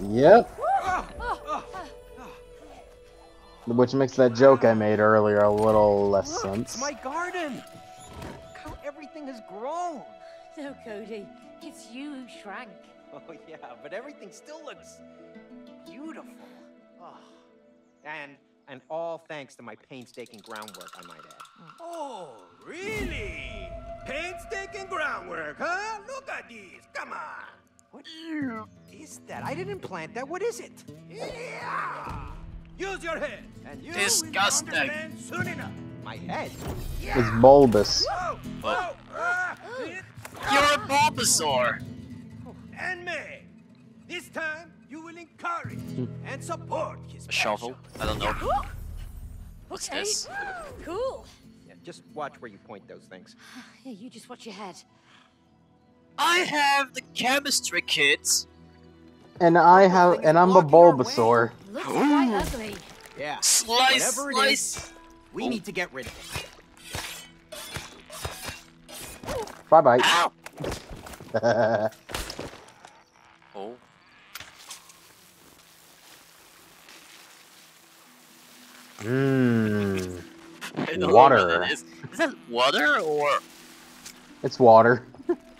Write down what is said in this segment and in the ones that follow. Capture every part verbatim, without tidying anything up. Yep. Which makes that joke I made earlier a little less Look, sense. It's my garden! Look how everything has grown! No, Cody. It's you who shrank. Oh, yeah, but everything still looks beautiful. Oh. And, and all thanks to my painstaking groundwork, I might add. Oh, really? Painstaking groundwork, huh? Look at these. Come on. What is that? I didn't plant that. What is it? Yeah! Use your head, and you Disgusting. will understand soon enough. My head yeah. is bulbous. Whoa, whoa, uh, You're a Bulbasaur. And May, this time you will encourage and support his a shovel. I don't know. What's okay. this? Cool. Yeah, just watch where you point those things. Yeah, you just watch your head. I have the chemistry kits. And I have, and I'm a Bulbasaur. Looks quite ugly. Yeah. Slice, slice. Is, we Ooh. need to get rid of it. Bye bye. Ow. Oh. Mmm. Water. Is. is that water or? It's water.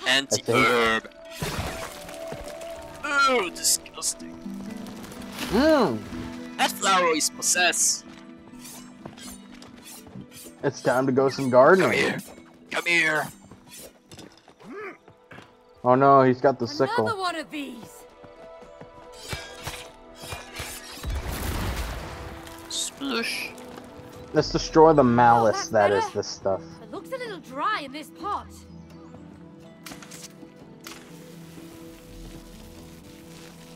Anti-herb. Oh, disgusting. Mm. That flower is possessed. It's time to go some gardening. Come here. Come here. Oh no, he's got the Another sickle. Another one of these. Sploosh. Let's destroy the malice oh, that better. is this stuff. It looks a little dry in this pot.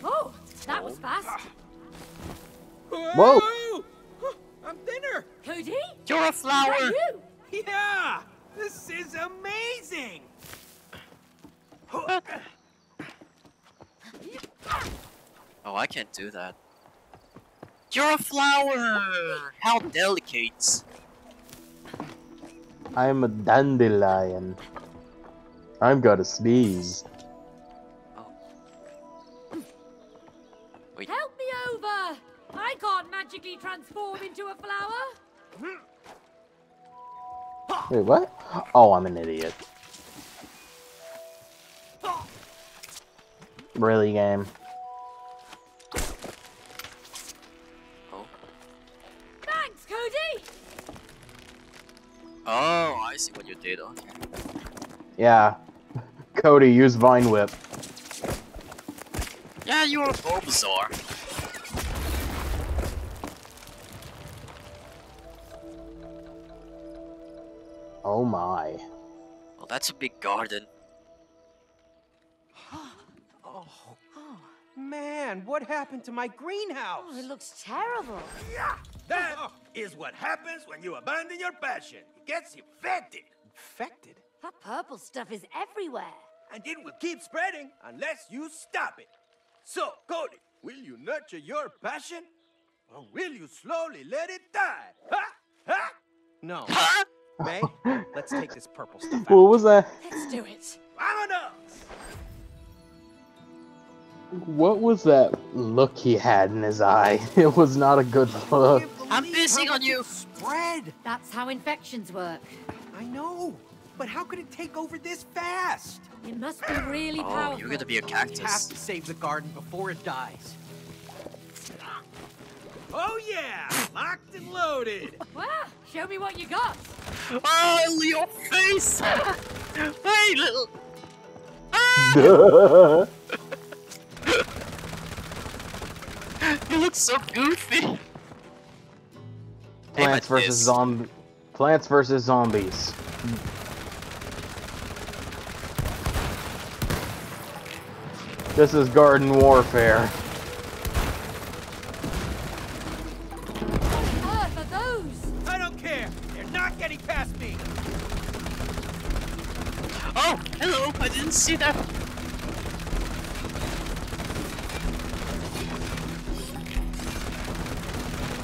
Oh, that was fast. Whoa! I'm thinner. Cody? You're a flower. Are you? Yeah, this is amazing. Oh, I can't do that. You're a flower. How delicate. I'm a dandelion. I'm gonna sneeze. Help me over! I can't magically transform into a flower! Wait, what? Oh, I'm an idiot. Really, game. Oh. Thanks, Cody! Oh, I see what you did, okay. Yeah. Cody, use Vine Whip. Yeah, you're a Bulbasaur. Oh my. Well, that's a big garden. Oh, man, what happened to my greenhouse? Oh, it looks terrible. Yeah, that oh. is what happens when you abandon your passion. It gets infected. Infected? That purple stuff is everywhere. And it will keep spreading unless you stop it. So, Cody, will you nurture your passion, or will you slowly let it die? Ha! Ha! No. Huh? May, let's take this purple stuff out. What was that? Let's do it. Vamonos! What was that look he had in his eye? It was not a good look. I'm pissing on you! Spread! That's how infections work. I know. But how could it take over this fast? It must be really oh, powerful. You're gonna be a cactus. We have to save the garden before it dies. Oh yeah, locked and loaded. Wow, show me what you got. Oh, your face! Hey, little. Ah! You look so goofy. Plants versus zombies. Plants versus zombies. This is Garden Warfare. What earth are those? I don't care. They're not getting past me. Oh, hello. I didn't see that.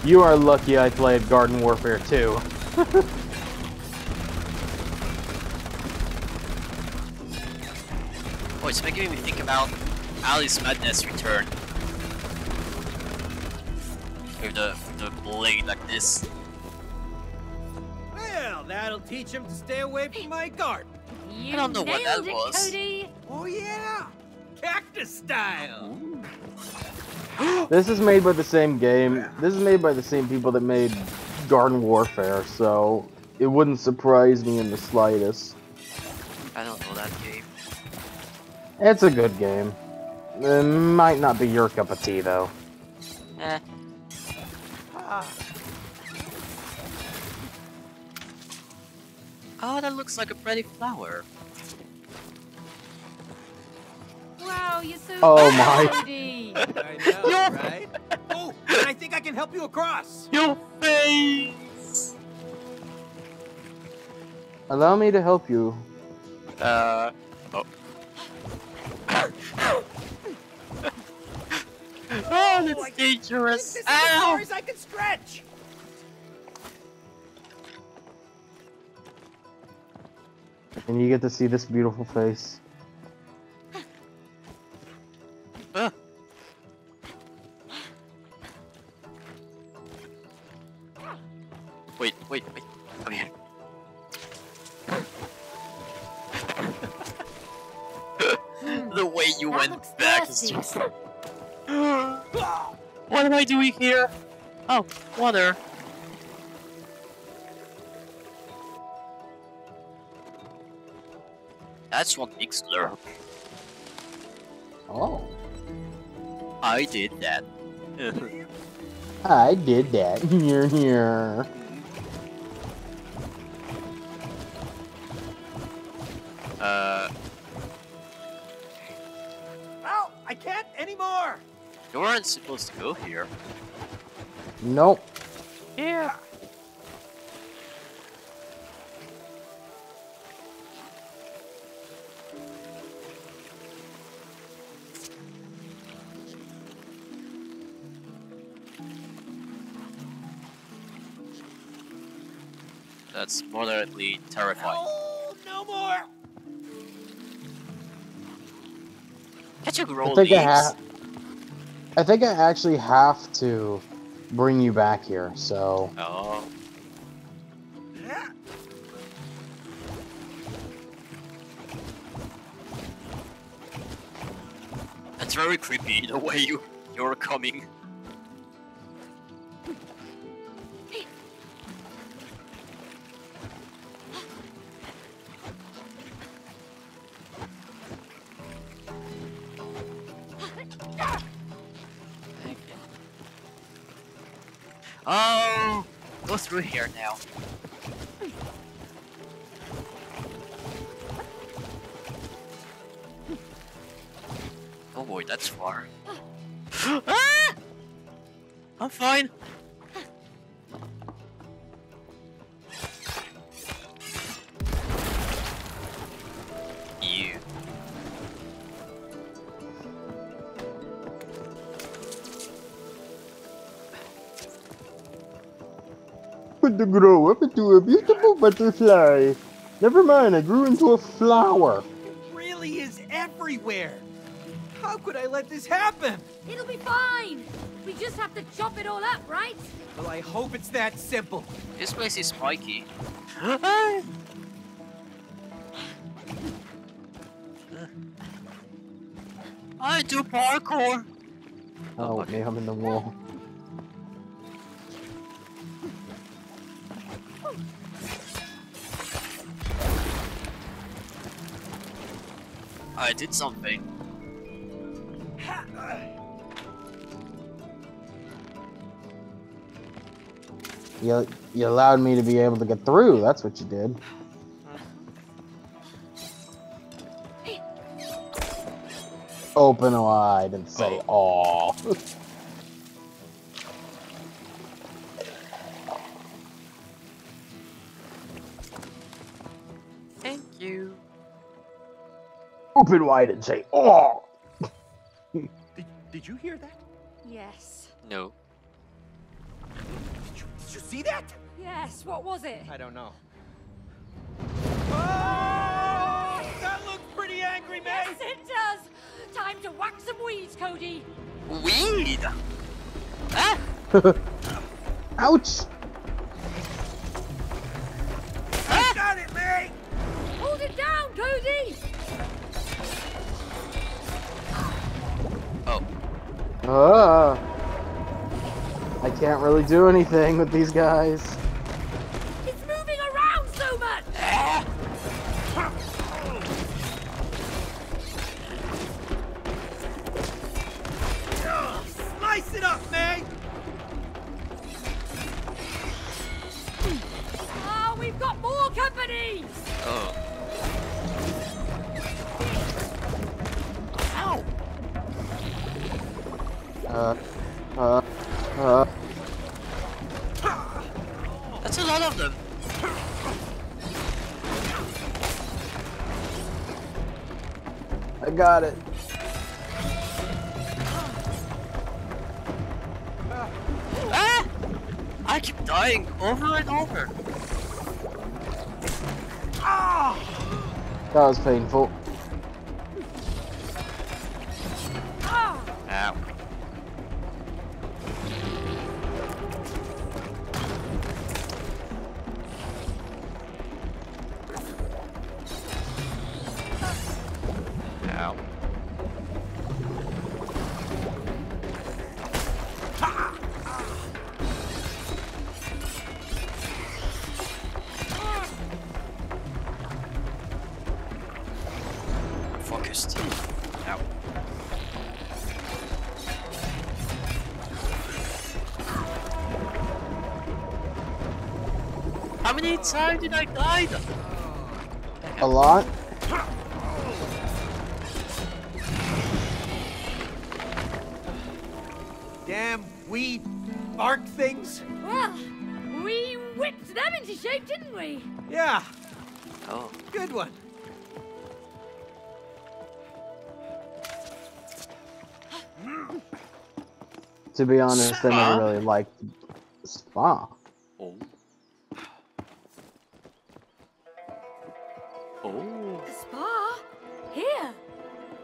You are lucky I played Garden Warfare two. Oh, it's making me think about Alice: Madness Returns. With the, the blade like this. Well, that'll teach him to stay away from my garden. You I don't know what that it, was. Cody. Oh yeah, cactus style. This is made by the same game. This is made by the same people that made Garden Warfare, so it wouldn't surprise me in the slightest. I don't know that game. It's a good game. It might not be your cup of tea, though. Eh. Ah. Oh, that looks like a pretty flower. Wow, you're so oh pretty. My! I know, yeah. Right? Oh, and I think I can help you across. Your face. Allow me to help you. Uh. Oh. Oh, that's oh, dangerous! This is as far as I can stretch. And you get to see this beautiful face. Uh. Wait, wait, wait. Come here. The way you that went back nasty. Is just... What am I doing here? Oh, water. That's one big slurp. Oh. I did that. I did that. Here, here. Uh. Ow! I can't anymore! You weren't supposed to go here. Nope. Yeah. That's moderately terrifying. Oh, no more! Can't you grow I think I, I think I actually have to bring you back here, so... Oh. Yeah. That's very creepy, the way you, you're coming. Oh, go through here now. Oh boy, that's far. Ah! I'm fine. You. To grow up into a beautiful butterfly. Never mind, I grew into a flower. It really is everywhere. How could I let this happen? It'll be fine. We just have to chop it all up, right? Well, I hope it's that simple. This place is spiky. I do parkour. Oh, okay, I'm in the wall. I did something. You, you allowed me to be able to get through, that's what you did. Open wide and say, oh. Aw. Thank you. Open wide and say, oh! did, did you hear that? Yes. No. Did you, did you see that? Yes, what was it? I don't know. Oh! That looks pretty angry, May! Yes, it does! Time to whack some weeds, Cody! Weed? Huh? Ouch! I got it, May! Hold it down, Cody! Oh. Ah. I can't really do anything with these guys. It's moving around so much! Ah. Slice it up, May! We've got more company! Oh. Ow! Uh, uh, uh. That's a lot of them! I got it. Ah! I keep dying over and over. That was painful. Ow. Ow. How many times did I die though? A lot. Damn, we marked things. Well, we whipped them into shape, didn't we? Yeah. Oh, good one. To be honest, Spa? I never really liked Spa. Oh. Oh. A spa? Here?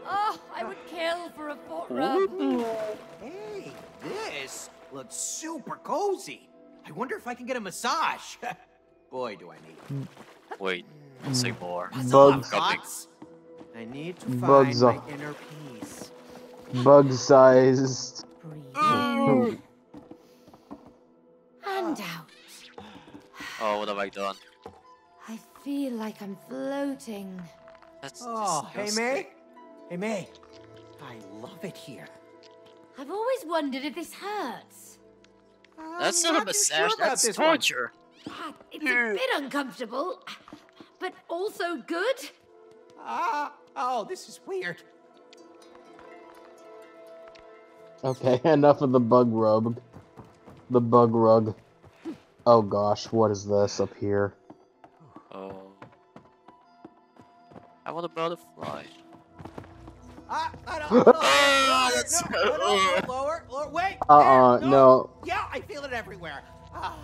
Oh, I would kill for a foot rub. Hey, this looks super cozy. I wonder if I can get a massage. Boy, do I need it. Wait, say more. Bugs. Bugs. I need to Bugs find up. my inner peace. Bug-sized. Oh. And out. Oh, what have I done? I feel like I'm floating. That's oh, disgusting. Hey May, hey May, I love it here. I've always wondered if this hurts. I'm that's not, not a massage. Sure that's torture. God, it's yeah. a bit uncomfortable, but also good. Ah, uh, oh, this is weird. Okay, enough of the bug rub. The bug rug. Oh gosh, what is this up here? Oh. I want a butterfly. Ah, I don't know. Oh, that's no, so no, no, lower, lower, wait. Uh-uh, no. no. Yeah, I feel it everywhere. Ah.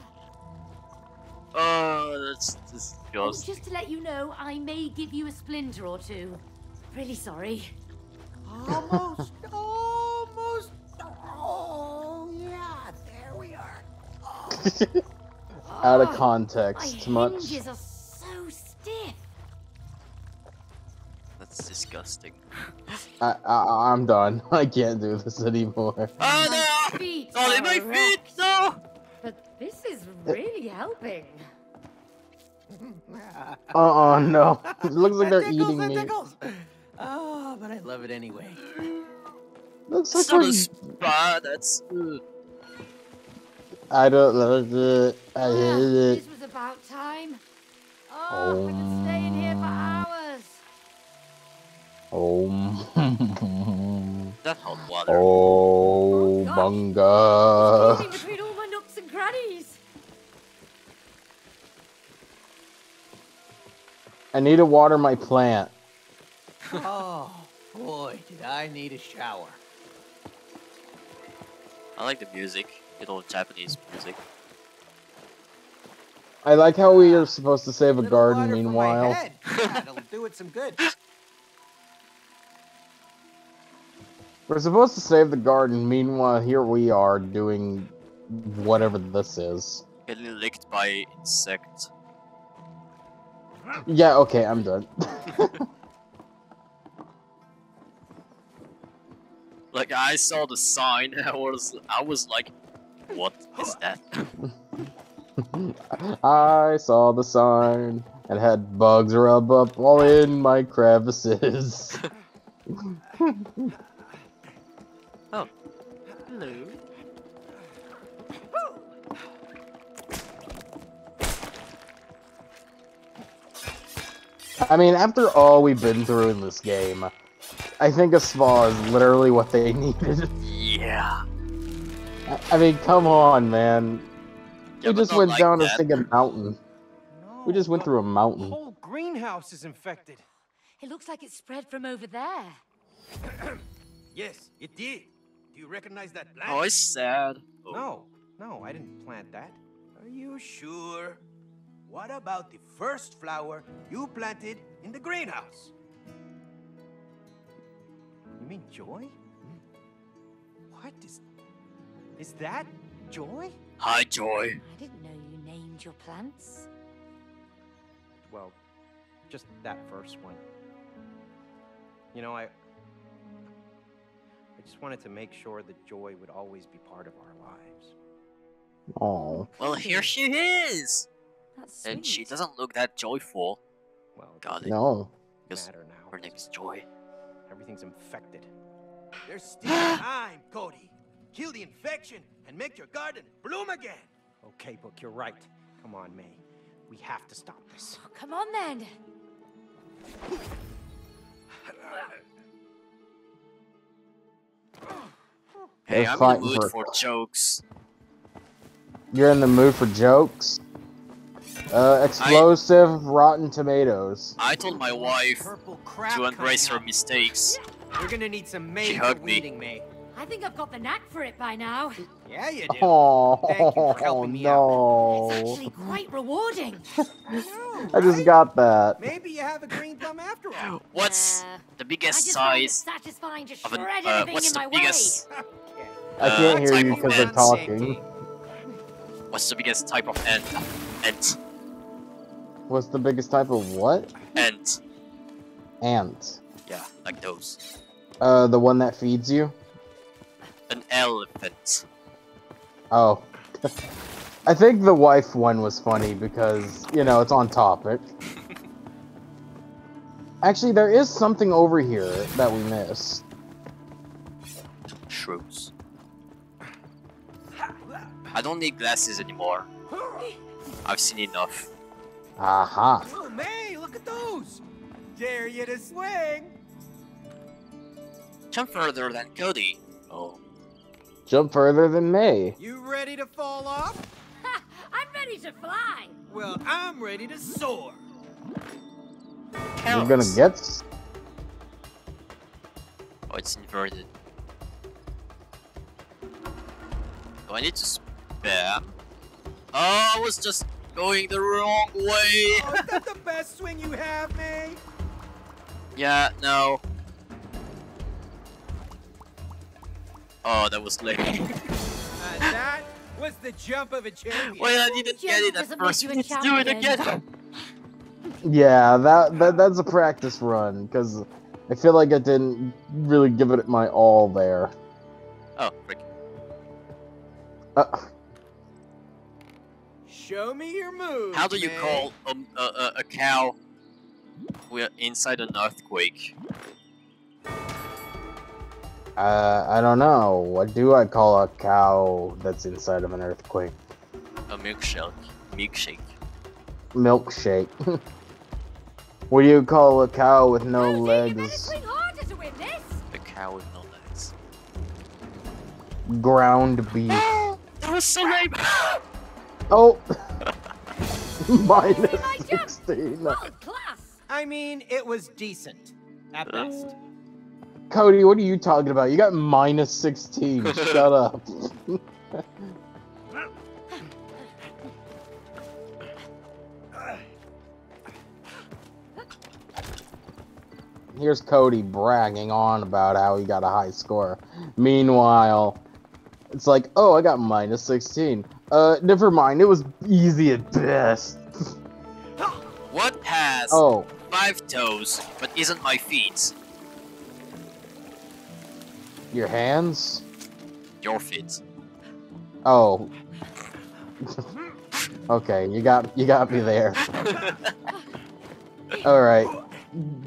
Oh, that's disgusting. Oh, just to let you know, I may give you a splinter or two. Really sorry. Almost. Almost. Oh, yeah, there we are. Oh. Out of context, oh, my much. Hinges are so stiff. That's disgusting. I, I, I'm done. I can't do this anymore. Oh, no! Oh, in my feet, no! But this is really helping. Uh-uh, no. It looks like they're tickles, eating me. Oh, but I love it anyway. Looks like we're... spa, that's... Ugh. I don't love it. I hate yeah, it. This was about time. Oh, oh. We could stay in here for hours. Oh. That's hot water. Oh, oh bunga. It's between all my nooks and crannies. I need to water my plant. Oh, boy, did I need a shower. I like the music. Little Japanese music. I like how we are supposed to save a, a garden meanwhile. Yeah, it'll do it some good. We're supposed to save the garden, meanwhile here we are doing whatever this is. Getting licked by insect. Yeah, okay, I'm done. Like, I saw the sign, and I was, I was like, what is that? I saw the sign, and had bugs rub up all in my crevices. Oh. Hello. I mean, after all we've been through in this game, I think a spa is literally what they needed. Yeah. I mean, come on, man. Yeah, we just went like down that. a stinking mountain. No, we just went through a mountain. The whole greenhouse is infected. It looks like it spread from over there. Yes, it did. Do you recognize that plant? Oh, it's sad. Oh. No, no, I didn't plant that. Are you sure? What about the first flower you planted in the greenhouse? You mean joy? What is... Is that joy? Hi, Joy. I didn't know you named your plants. Well, just that first one. You know, I... I just wanted to make sure that joy would always be part of our lives. Oh. Well, here she is! That's and sweet. She doesn't look that joyful. Well, God, no. Because matter now. Her name is Joy. Everything's infected. There's still time, Cody. Kill the infection and make your garden bloom again. Okay, Book, you're right. Come on, May. We have to stop this. Oh, come on, then. Hey, I'm in the mood for, for jokes. You're in the mood for jokes? Uh, explosive I, rotten tomatoes. I told my wife to embrace her mistakes. We're gonna need some May. She hugged me. me. I think I've got the knack for it by now. Yeah, you do. Oh, Thank you for helping me no. out. It's actually quite rewarding. I, know, right? I just got that. Maybe you have a green thumb after all. What's uh, the biggest size of an, uh, what's the biggest okay. uh, I can't hear you because they're talking. What's the biggest type of ant? Ant. What's the biggest type of what? Ant. Ant. Yeah, like those. Uh, the one that feeds you? An elephant. Oh. I think the wife one was funny because, you know, it's on topic. Actually, there is something over here that we missed. Shrooms. I don't need glasses anymore. I've seen enough. Aha. Uh-huh. Oh, May, look at those! Dare you to swing! Jump further than Cody. Oh. Jump further than May. You ready to fall off? Ha! I'm ready to fly! Well, I'm ready to soar! You're gonna get... Oh, it's inverted. Do I need to spam? Oh, I was just going the wrong way! Oh, is that the best swing you have, May? Yeah, no. Oh, that was late. uh, that was the jump of a champion. Wait, I didn't get it at first. Let's do it again! Yeah, that, that that's a practice run, because I feel like I didn't really give it my all there. Oh, frick. Uh... Show me your move. How do you man. call um, uh, uh, a cow we're inside an earthquake? Uh, I don't know. What do I call a cow that's inside of an earthquake? A milkshake. Milkshake. Milkshake. What do you call a cow with no Cody, legs? You better swing harder to win this. A cow with no legs. Ground beef. That was so lame. Oh, minus sixteen. I mean, it was decent at best. Cody, what are you talking about? You got minus sixteen. Shut up. Here's Cody bragging on about how he got a high score. Meanwhile, It's like, oh, I got minus sixteen. Uh, never mind. It was easy at best. What has oh. five toes but isn't my feet? Your hands? Your feet. Oh. Okay, you got you got me there. All right,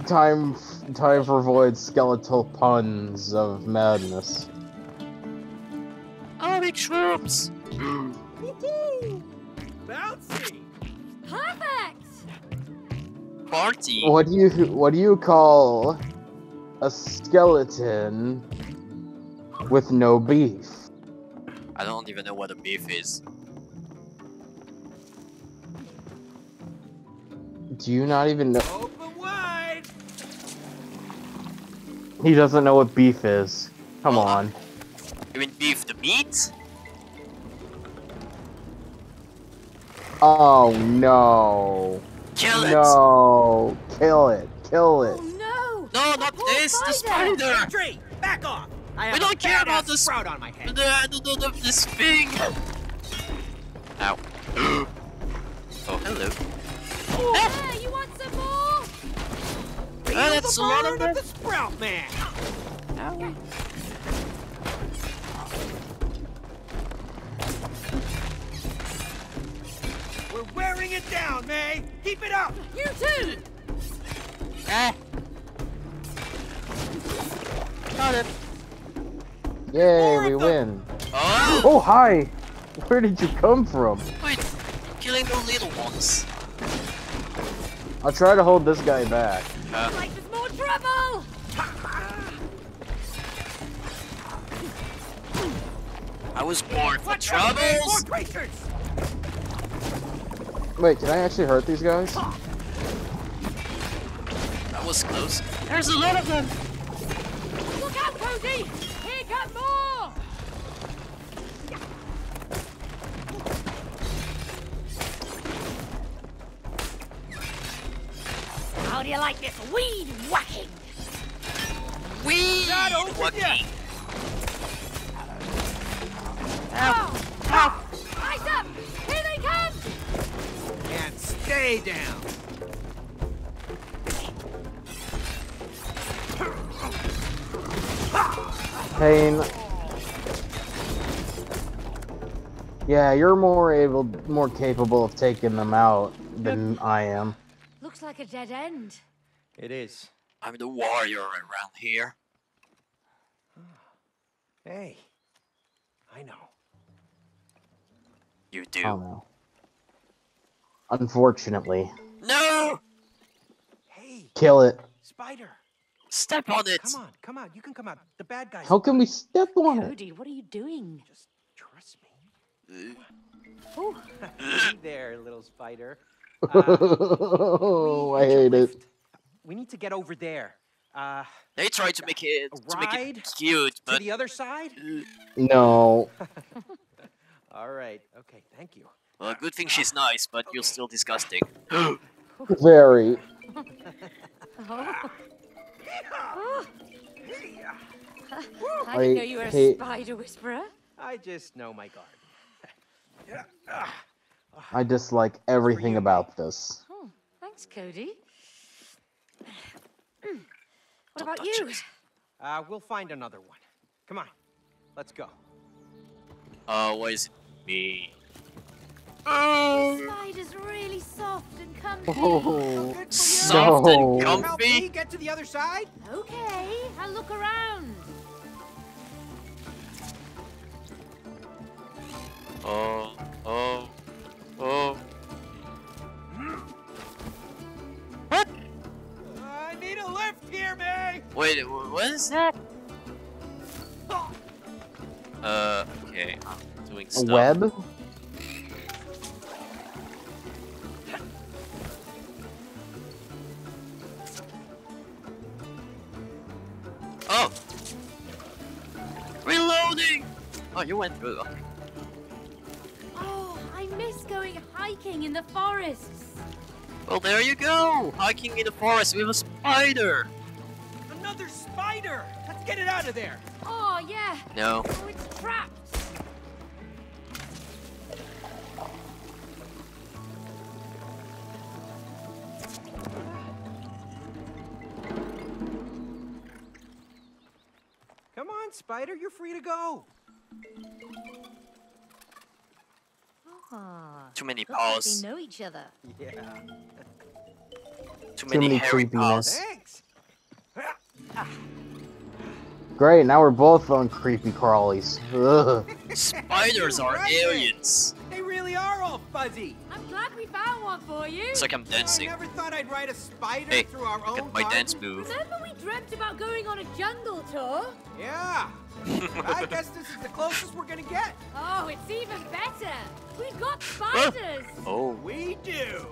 time time for Void's skeletal puns of madness. I'll make shrooms. Bouncy. Perfect. Party. What do you what do you call a skeleton with no beef? I don't even know what a beef is. Do you not even know? Open wide. He doesn't know what beef is. Come well, on. You mean beef the meat? Oh no. Kill it. No. Kill it. Kill it. Oh, no. No, not this. The spider. Tree. Back off. I we don't care about this sprout on my head. The, the, the, the, this thing. Ow. Oh, hello. Yeah, you want some more? Oh, that's the burn of the sprout man. Ow. We're wearing it down, May. Keep it up. You too. Ah. Got it. Yay, we win. Oh. Oh, hi. Where did you come from? Wait, killing the little ones. I'll try to hold this guy back. Uh. Like there's more trouble. I was born for troubles. Wait, can I actually hurt these guys? That was close. There's a lot of them. Look out, Cody! Here come more. How do you like this weed whacking? Weed whacking. Ow! Ow! Eyes up! Here they come! And stay down. Pain. Yeah, you're more able, more capable of taking them out than I am. Looks like a dead end. It is. I'm the warrior around here. Hey, I know. You do. Oh, no. Unfortunately. No. Hey. Kill it. Spider. Step on it. Come on, come on. You can come out. The bad guys. How can we step on it? Cody, what are you doing? Just trust me. Oh. Hey there, little spider. Oh, uh, I hate it. We need to get over there. Uh, they tried to make it to make it cute, but to the other side? No. All right. Okay. Thank you. Well, good thing she's nice, but okay. You're still disgusting. Very. I didn't know you were a spider whisperer. I just know my garden. I dislike everything about this. Oh, thanks, Cody. What about you? Uh, we'll find another one. Come on, let's go. Always me. Oh, the spider's really soft and comfy. Oh, so soft and comfy. Can you get to the other side? Okay, I'll look around. Oh, oh. Oh. What? I need a lift here, May. Wait, what is that? Uh, okay, I'm doing stuff. A web? Oh. Reloading. Oh, you went through. Okay. I miss going hiking in the forests. Well, there you go! Hiking in the forest with a spider! Another spider! Let's get it out of there! Oh, yeah! No. Oh, it's trapped! Spider. You're free to go. Ah, too many paws. They know each other. Yeah. Too, Too many, many hairy paws. Thanks. Great, now we're both on creepy crawlies. Ugh. Spiders are right aliens. They really are all fuzzy. I'm glad we found one for you. It's like I'm dancing. I never thought I'd ride a spider hey, through our own my garden. Dance move. Remember we dreamt about going on a jungle tour? Yeah. I guess this is the closest we're gonna get. Oh, it's even better. We've got spiders. Oh, we do.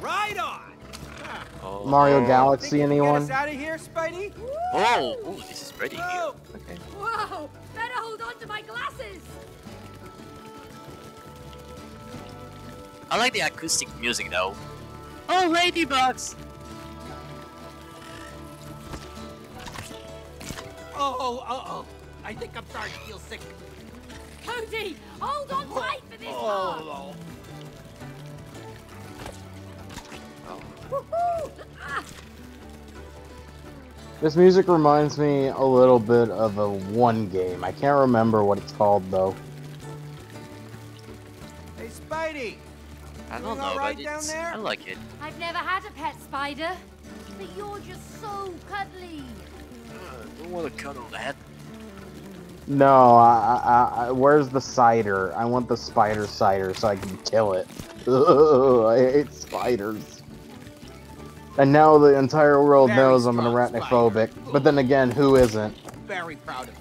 Right on. Oh. Mario Galaxy, anyone? Get us out of here, Spidey. Oh, ooh, this is ready Whoa. Here. Okay. Whoa, better hold on to my glasses. I like the acoustic music though. Oh, ladybugs. Oh, oh, oh, oh. I think I'm starting to feel sick. Cody, hold on tight for this one. Oh, this music reminds me a little bit of a one game. I can't remember what it's called though. Hey Spidey! I don't know, but it's, I like it. I've never had a pet spider, but you're just so cuddly. Uh, I don't want to cuddle that. No, I, I, I, where's the cider? I want the spider cider so I can kill it. Ugh, I hate spiders. And now the entire world Very knows I'm an arachnophobic. Spider. But then again, who isn't? Very proud of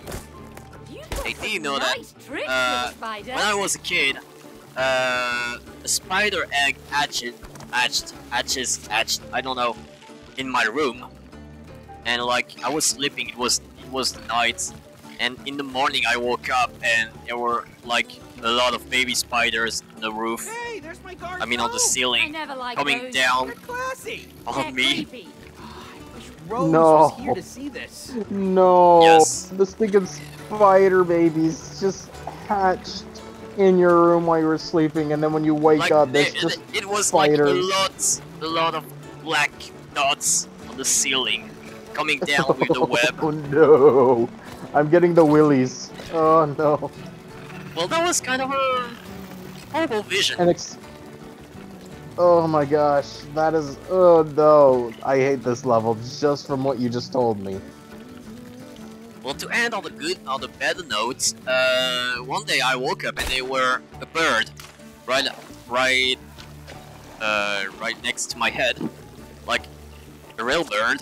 you. You hey, do you know nice that? Uh, when I was a kid, uh, a spider egg hatched, hatched, hatches, hatched. I don't know, in my room, and like I was sleeping. It was it was the night, and in the morning I woke up and there were like a lot of baby spiders on the roof. Hey! My I mean, on the ceiling, coming those. Down on me. Oh, I wish Rose no. was here to see this. No. Yes. The stinking spider babies just hatched in your room while you were sleeping, and then when you wake like up, there's just it, it was spiders. Like a lot, a lot of black dots on the ceiling, coming down oh, with the web. Oh no! I'm getting the willies. Oh no. Well, that was kind of a horrible vision. An ex Oh my gosh, that is, oh no, I hate this level just from what you just told me. Well, to end on the good, on the better notes, uh, one day I woke up and they were a bird, right, right, uh, right next to my head, like a real bird.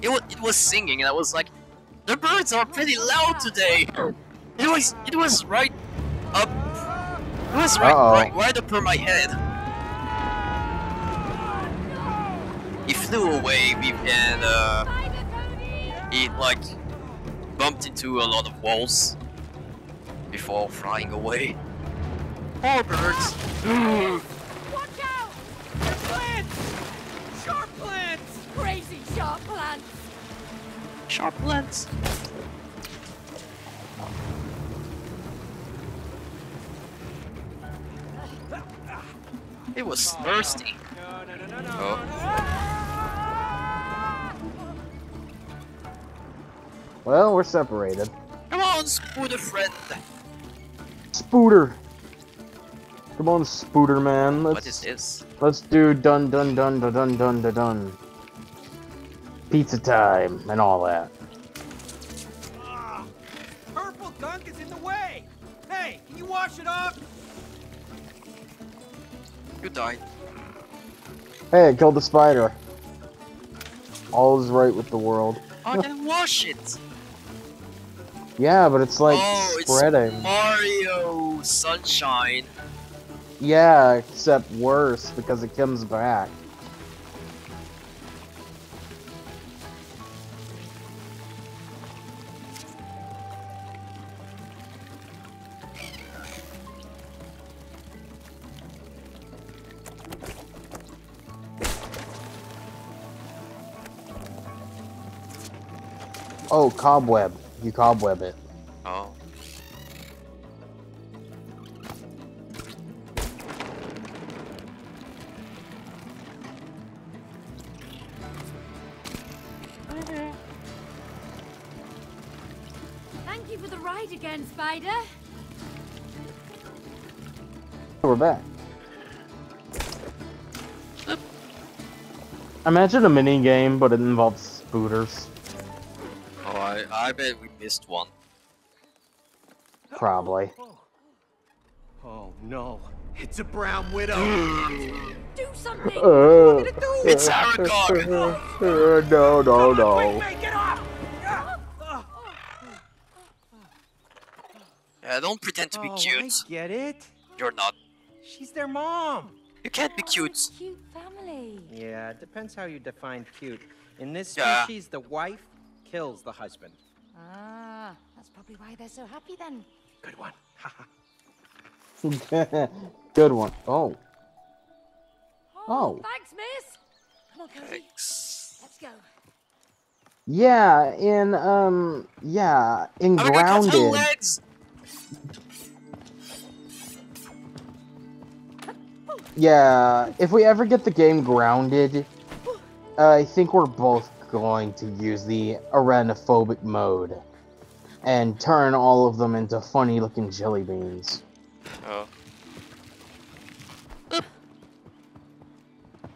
It was, it was singing, and I was like, the birds are pretty loud today. It was, it was right up, it was right, uh-oh. right, right up over my head. He flew away and uh, he like bumped into a lot of walls before flying away. Poor birds! Watch out! They're plants! Sharp plants! Crazy sharp plants! Sharp plants! It was thirsty. Oh. Well, we're separated. Come on, Spooder friend! Spooder! Come on, Spooder man. Let's, what is this? Let's do dun dun dun dun dun dun dun dun. Pizza time and all that. Ah, purple gunk is in the way! Hey, can you wash it off? You died. Hey, I killed the spider. All is right with the world. Oh, then wash it! Yeah, but it's like oh, spreading. It's Mario Sunshine. Yeah, except worse because it comes back. Oh, cobweb. You cobweb it. Oh. right again, Spider. We're back. Oop. Imagine a mini game, but it involves spooters. Oh, I, I bet we missed one. Probably. Oh, oh. oh no. It's a brown widow. Do something! Uh, what are you gonna do? It's Aragog! Uh, no, no, no. On, quick, get off. Uh, don't pretend to be oh, cute. I get it. You're not. She's their mom. You can't be cute. Cute family. Yeah, it depends how you define cute. In this species, yeah. the wife kills the husband. Ah, that's probably why they're so happy then. Good one. Haha. Good one. Oh. Oh. Thanks, miss. Come on, Cody. Thanks. Let's go. Yeah, in um, yeah, in oh Grounded. God, legs. Yeah, if we ever get the game Grounded, uh, I think we're both going to use the Arenophobic mode and turn all of them into funny-looking jelly beans. Oh.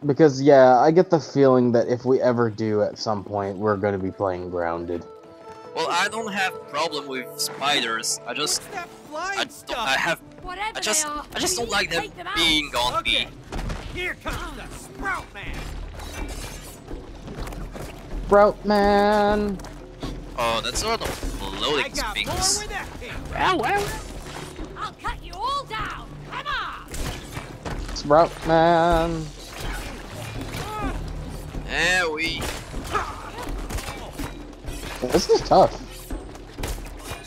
Because, yeah, I get the feeling that if we ever do at some point, we're going to be playing Grounded. Well, I don't have a problem with spiders. I just... I, don't, I have... Whatever I just... Are, I just don't like them, them being on okay. me. Here comes the Sprout Man! Sprout Man! Oh, that's not a loading sphinx. Well, well... I'll cut you all down! Come on! Sprout Man! There we... This is tough.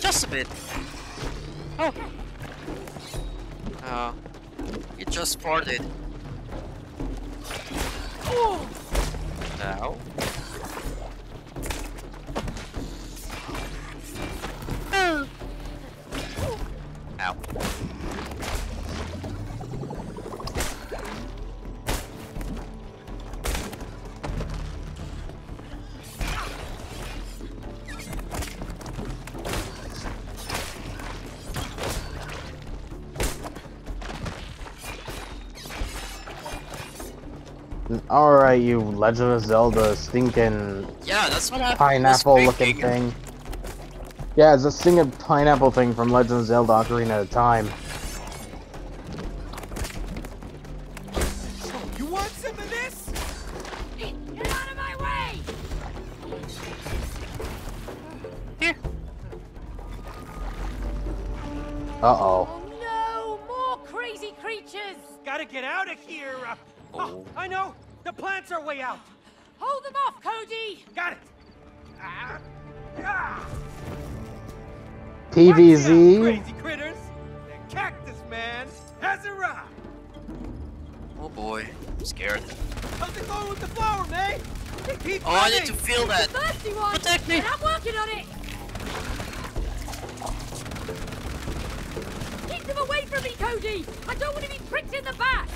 Just a bit. Oh. Uh, it just farted. Oh. Now. Oh. Ow. Alright, you Legend of Zelda stinking yeah, that's what I pineapple looking thing. Yeah, it's a stinking pineapple thing from Legend of Zelda Ocarina of Time. You want some of this? Get out of my way! Here. Uh oh. Oh no, more crazy creatures! Gotta get out of here! Oh, I know! The plants are way out! Hold them off, Cody! Got it! Ah. Ah. P V Z? Crazy critters! The Cactus Man has arrived! Oh boy, I'm scared. How's it going with the flower, May? They keep oh, running. I need to feel that! Protect me! I'm working on it! Keep them away from me, Cody! I don't want to be pricked in the back!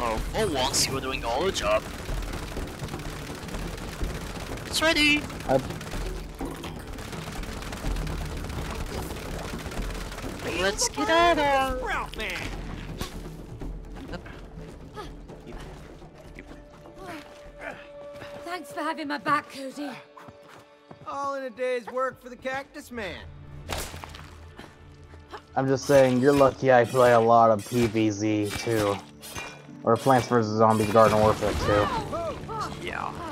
Oh, for once you were doing all the job. It's ready! Uh, Let's get out of here! Thanks for having my back, Cody. All in a day's work for the Cactus Man. I'm just saying, you're lucky I play a lot of P V Z too. Or Plants versus. Zombies Garden Warfare too. Yeah.